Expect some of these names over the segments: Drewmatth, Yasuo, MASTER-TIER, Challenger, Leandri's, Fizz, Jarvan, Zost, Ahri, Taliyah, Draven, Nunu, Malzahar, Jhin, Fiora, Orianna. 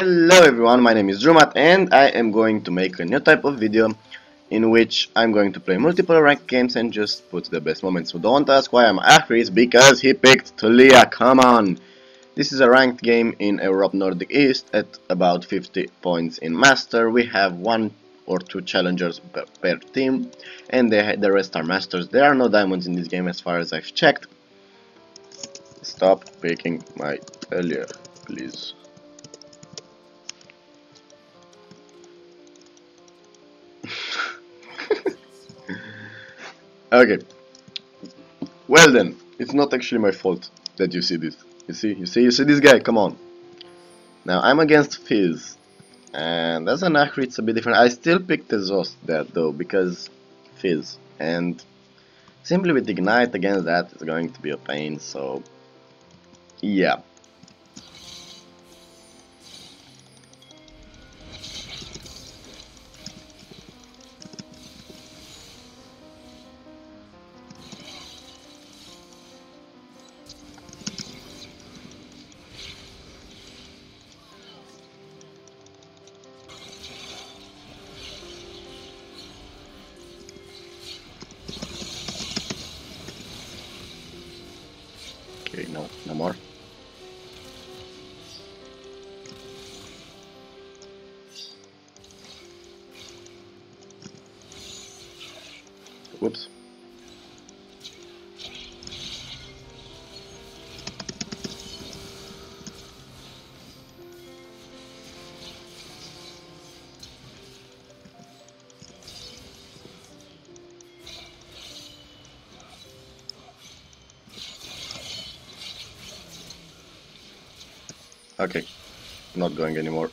Hello everyone, my name is Drewmatth and I am going to make a new type of video in which I'm going to play multiple ranked games and just put the best moments. So don't ask why I'm Ahri, because he picked Taliyah, come on! This is a ranked game in Europe Nordic East at about 50 points in Master. We have one or two challengers per team and the rest are Masters. There are no diamonds in this game as far as I've checked. Stop picking my Taliyah, please. Okay, well then, it's not actually my fault that you see this. You see this guy, come on. Now I'm against Fizz, and as an Ahri it's a bit different. I still picked the Zost there though, because Fizz, and simply with Ignite against that is going to be a pain, so yeah. No, no more. Whoops. Okay, not going anymore.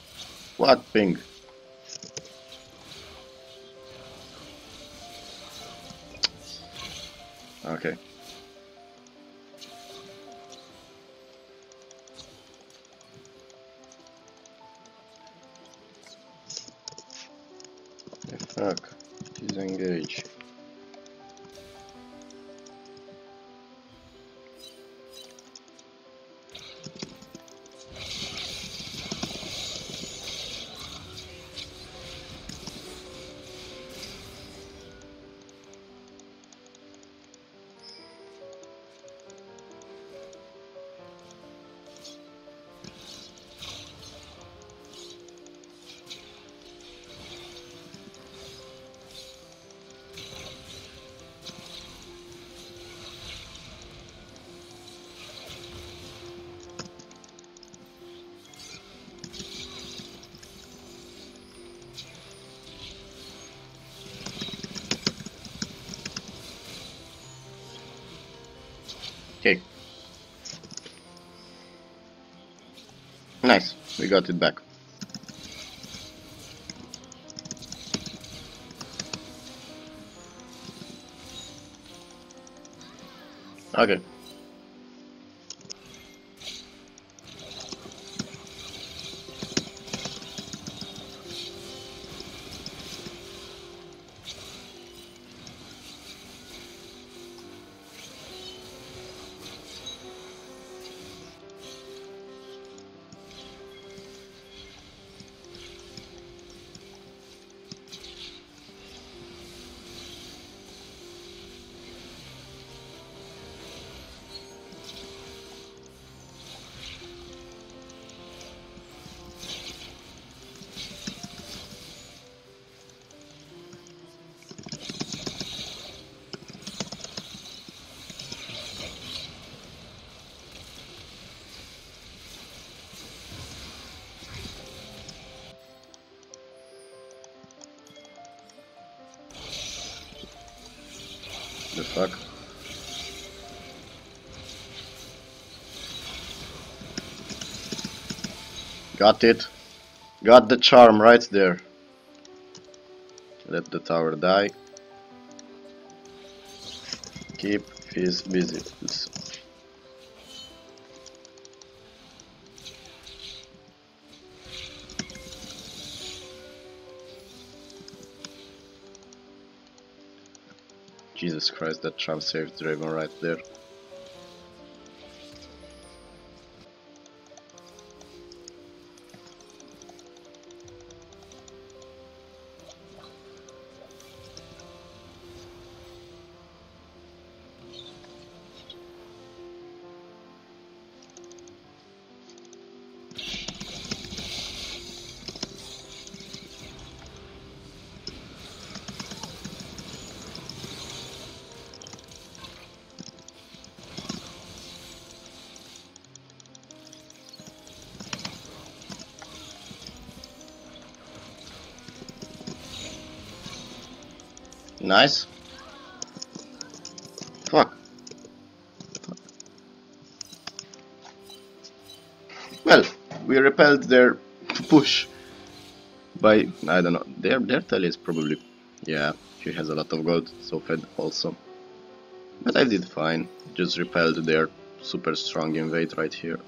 What ping? Okay. Fuck, disengage. Okay. Nice, we got it back. Okay. The fuck? Got it. Got the charm right there. Let the tower die. Keep his busy. Jesus Christ, that charm saved Draven right there. Nice. Fuck. Well, we repelled their push by, I don't know, their Taliyah is probably, yeah, she has a lot of gold, so fed also. But I did fine, just repelled their super strong invade right here.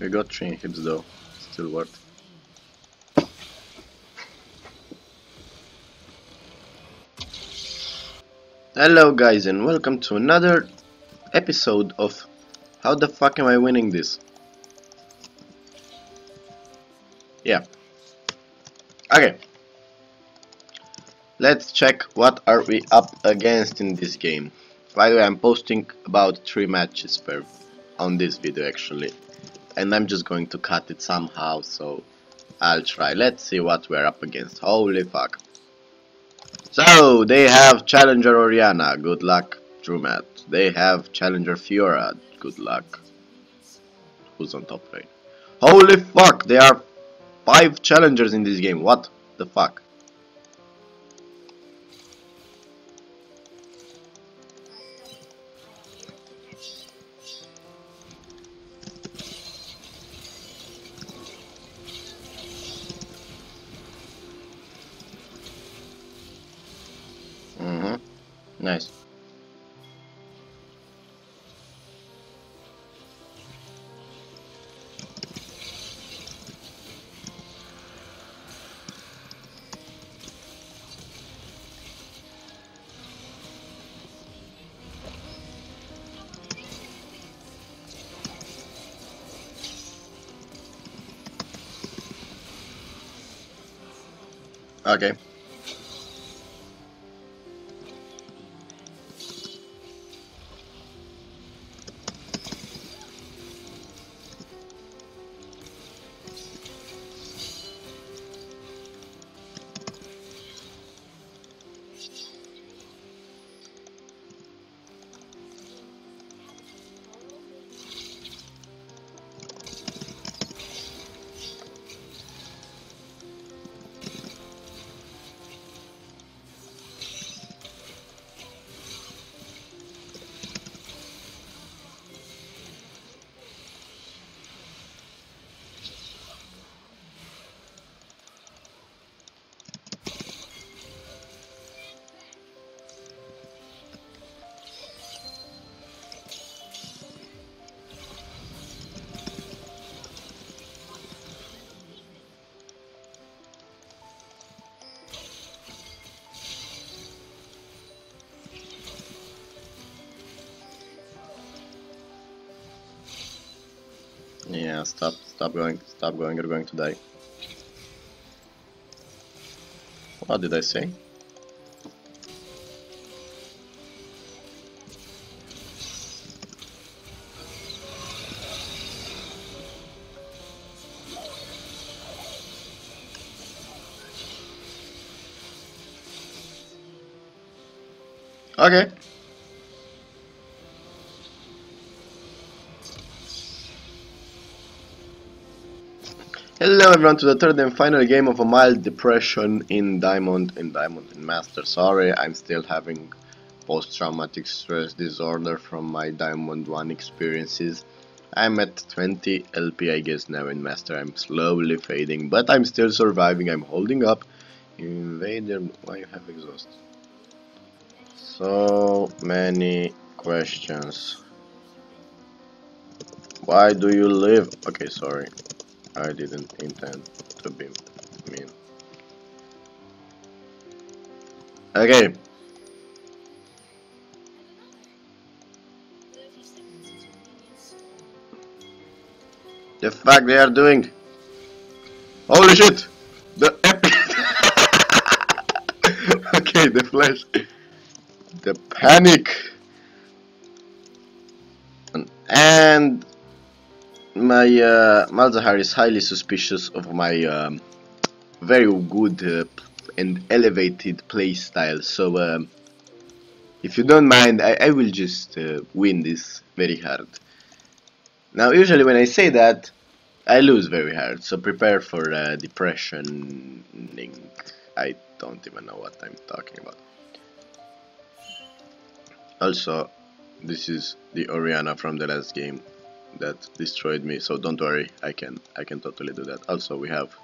We got 3 inhibs though, still worth. Hello guys and welcome to another episode of How the fuck am I winning this? Yeah. Okay. Let's check what are we up against in this game. By the way, I'm posting about 3 matches per on this video actually. And I'm just going to cut it somehow, so I'll try. Let's see what we're up against. Holy fuck. So, they have Challenger Orianna, good luck, Drewmatth. They have Challenger Fiora, good luck. Who's on top lane? Holy fuck, there are 5 challengers in this game, what the fuck? Nice. Okay. Yeah, stop going, you're going to die. What did I say? Okay. Hello everyone to the 3rd and final game of a mild depression in Diamond and Master. Sorry, I'm still having post-traumatic stress disorder from my Diamond 1 experiences. I'm at 20 LP I guess now in Master. I'm slowly fading, but I'm still surviving, I'm holding up. Invader, why you have exhaust? So many questions. Why do you live? Okay, sorry. I didn't intend to be mean. Okay. The fuck they are doing? Holy shit! The epic. Okay, the flash. The panic. And my Malzahar is highly suspicious of my very good and elevated playstyle, so if you don't mind, I will just win this very hard. Now usually when I say that, I lose very hard, so prepare for depression. I don't even know what I'm talking about. Also, this is the Orianna from the last game that destroyed me, so don't worry, I can totally do that. Also, we have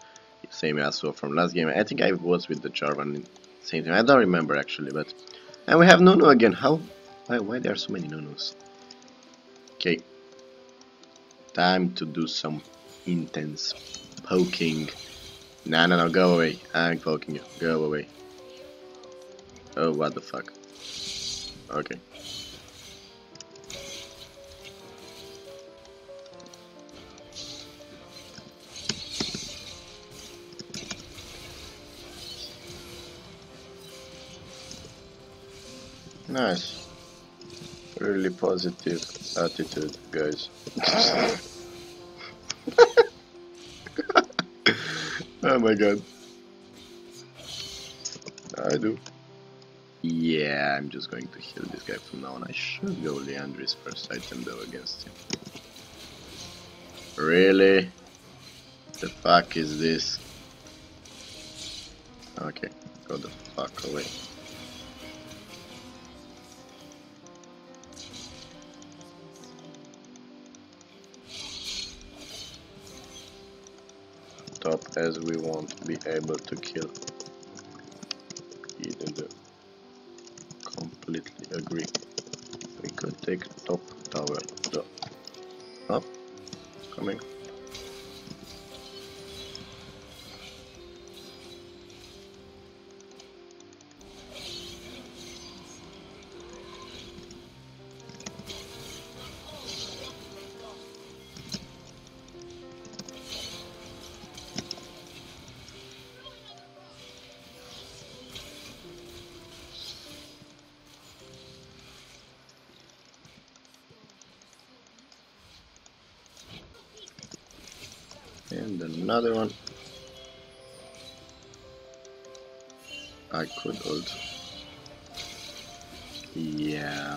the same Yasuo from last game. I think I was with the Jarvan, same time, I don't remember actually, but... And we have Nunu again. How? Why there are so many Nunus? Okay. Time to do some intense poking. No, go away. I'm poking you. Go away. Oh, what the fuck. Okay. Nice. Really positive attitude, guys. Oh my god. I do. Yeah, I'm just going to heal this guy from now on. I should go Leandri's first item though against him. Really? The fuck is this? Okay, go the fuck away. Top as we won't be able to kill. Either completely agree. We could take top tower though. Up, coming. And another one. I could ult. Yeah.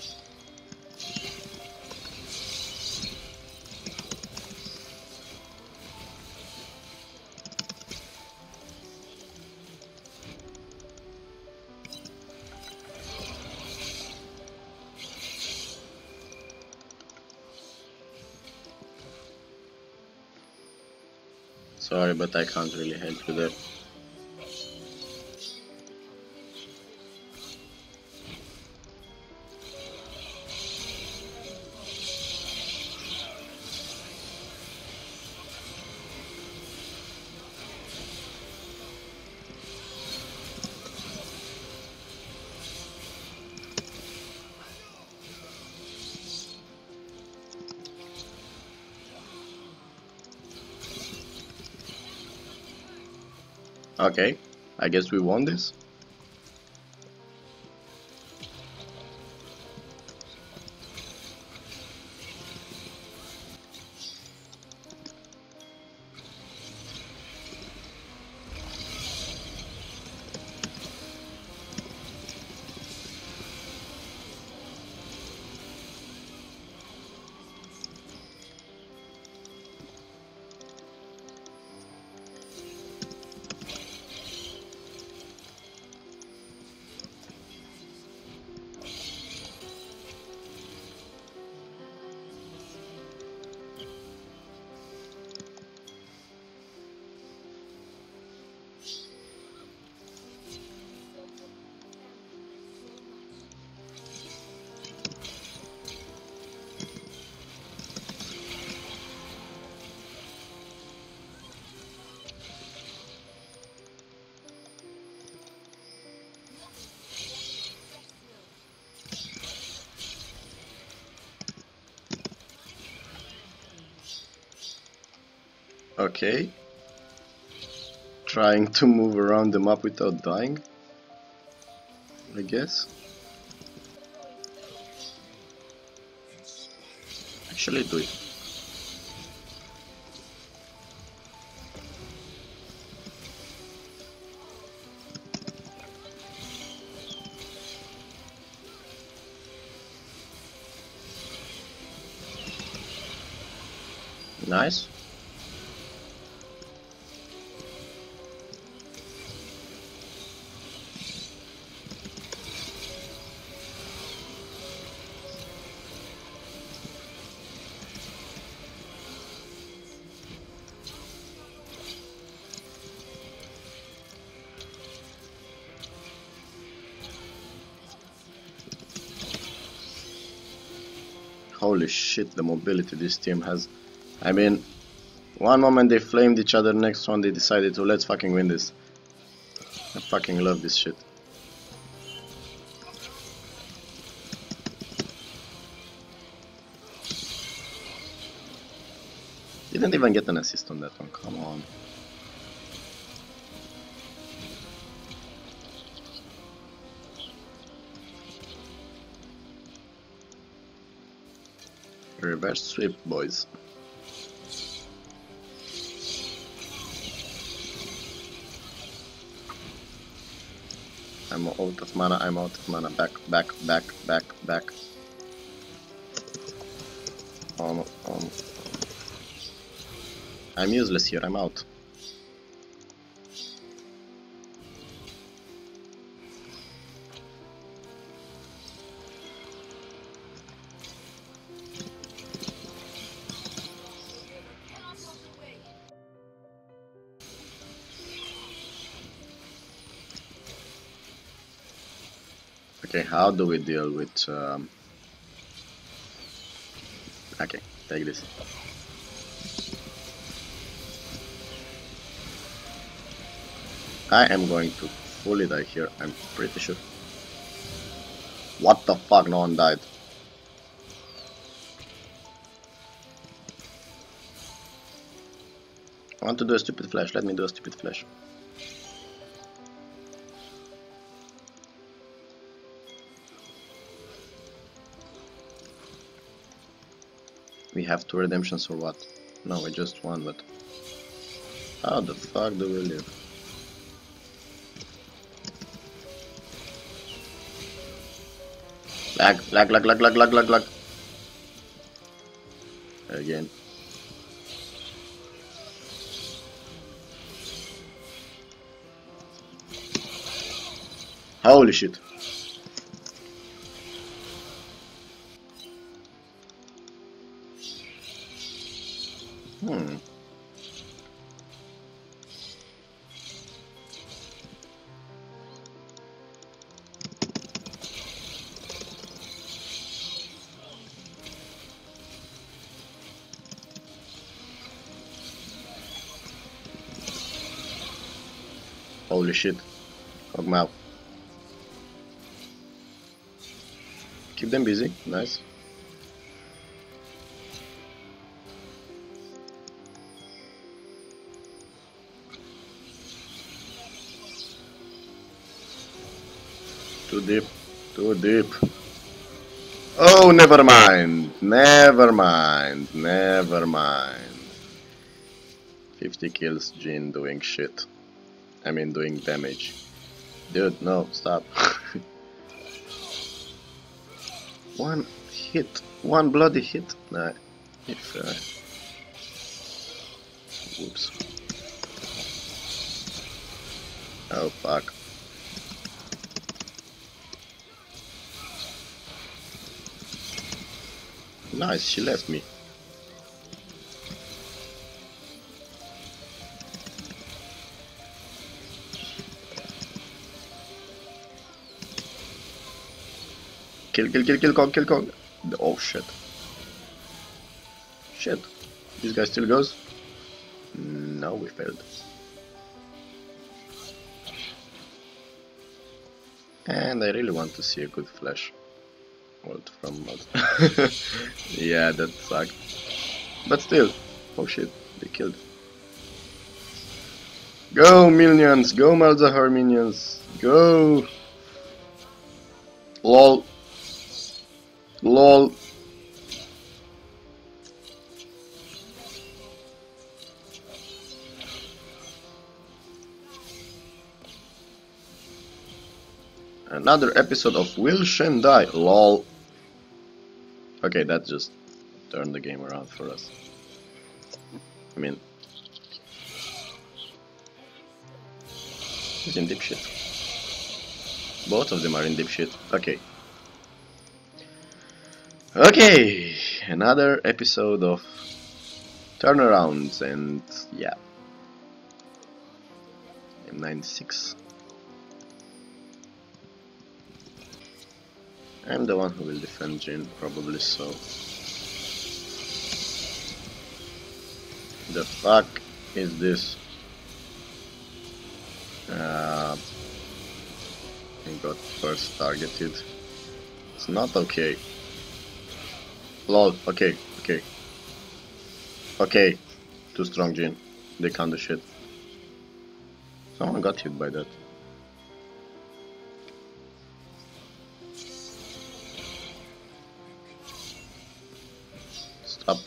Sorry, but I can't really help you there. Okay, I guess we won this. Okay, trying to move around the map without dying, I guess. Actually do it. Nice. Holy shit, the mobility this team has. I mean, one moment they flamed each other, next one they decided to let's fucking win this. I fucking love this shit. Didn't even get an assist on that one, come on. Reverse sweep, boys. I'm out of mana, I'm out of mana. Back, back, back, back, back. On. I'm useless here, I'm out. Okay, how do we deal with... Okay, take this. I am going to fully die here, I'm pretty sure. What the fuck, no one died. I want to do a stupid flash, let me do a stupid flash. We have 2 redemptions or what? No, we just won, but... How the fuck do we live? Lag, lag, lag, lag, lag, lag, lag, lag. Again. Holy shit. Holy shit. Hog mouth. Keep them busy. Nice. Too deep. Too deep. Oh, never mind. Never mind. Never mind. 50 kills, Jhin doing shit. I mean, doing damage. Dude, no, stop. 1 hit. 1 bloody hit. Nah, if... Whoops. Oh, fuck. Nice, she left me. Kill, kill, kill, kill, Kong, kill, Kong. Oh shit. Shit. This guy still goes? No, we failed. And I really want to see a good flash. World from mod. Yeah, that sucked. But still. Oh shit, they killed. Go, minions! Go, Malzahar minions! Go! LOL. LOL. Another episode of Will Shen Die? LOL. Okay, that just turned the game around for us. I mean, he's in dipshit. Both of them are in dipshit. Okay. Okay, another episode of turnarounds, and yeah, M96. I'm the one who will defend Jhin, probably, so... The fuck is this? I got first targeted. It's not okay. Lol, okay, too strong Jhin, they can't do shit. Someone got hit by that. Stop.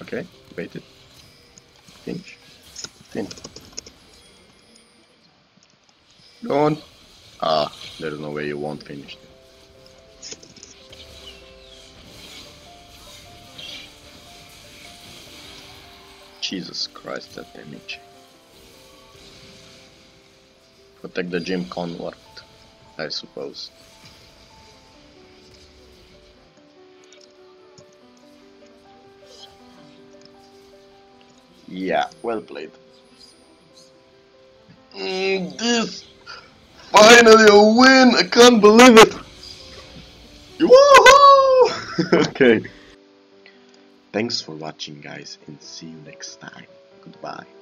Okay, wait it. Pinch. Don't. Ah, there's no way you won't finish. Jesus Christ, that damage. Protect the Jhin convert, I suppose. Yeah, well played. This! Finally a win! I can't believe it! Woohoo! Okay. Thanks for watching, guys, and see you next time. Goodbye.